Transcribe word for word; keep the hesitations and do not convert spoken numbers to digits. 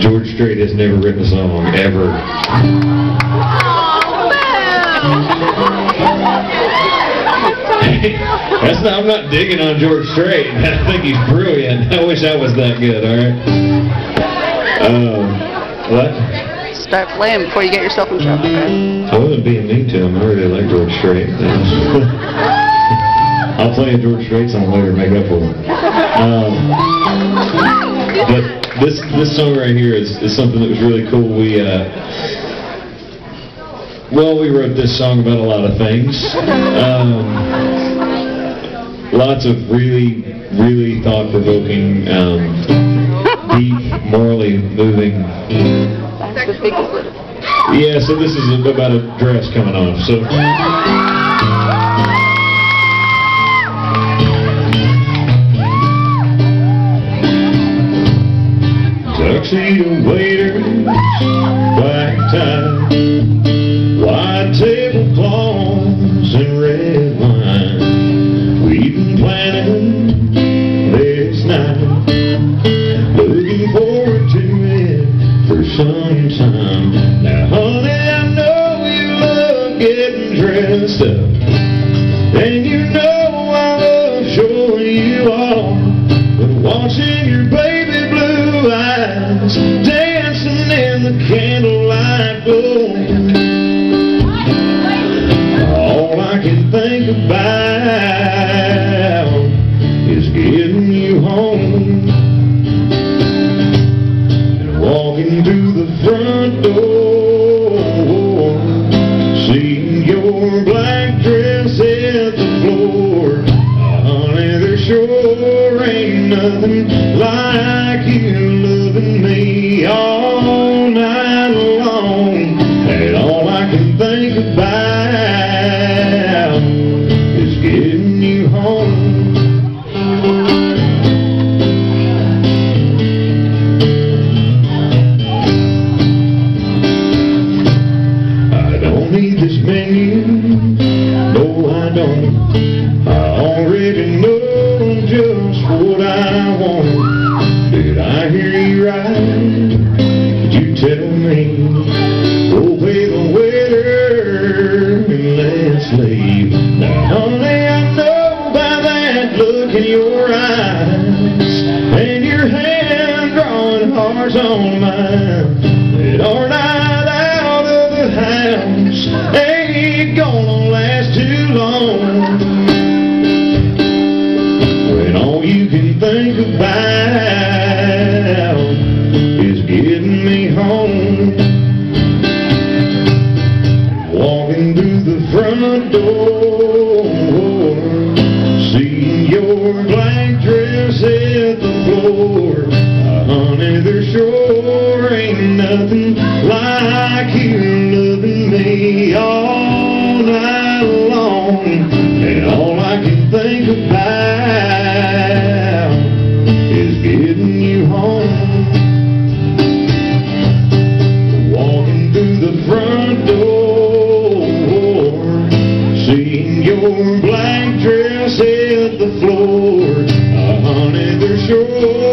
George Strait has never written a song, ever. That's not, I'm not digging on George Strait. I think he's brilliant. I wish I was that good, alright? Um, what? Start playing before you get yourself in trouble. I wasn't being mean to him. I really like George Strait. I'll play a George Strait song later and make up for it. Um, But this this song right here is, is something that was really cool. We uh, well, we wrote this song about a lot of things. Um, lots of really, really thought-provoking, um, deep, morally moving. Yeah. So this is about a dress coming off. So. Tuxedo waiters, black tie, wide tablecloths and red wine. We've been planning this night, looking forward to it for some time. Now honey, I know you love getting dressed up, and you know I love showing you all, but watching your baby dancing in the candlelight glow. All I can think about is getting you home and walking through the front door, seeing your black dress at the floor. Honey, there sure ain't nothing like you. All night long, and all I can think about is getting you home. I don't need this menu, no I don't. I already know just what I want. Did I hear you right? Tell me, go pay the waiter and let's leave. Now honey, I know by that look in your eyes and your hand drawing hearts on mine, that our night out of the house ain't gonna last too long, when all you can think about door, seeing your black dress at the floor. Uh, honey, there sure ain't nothing like you loving me all night long, and all I can think about is getting you home, walking through the front door, your black dress at the floor. Uh, honey, there's sure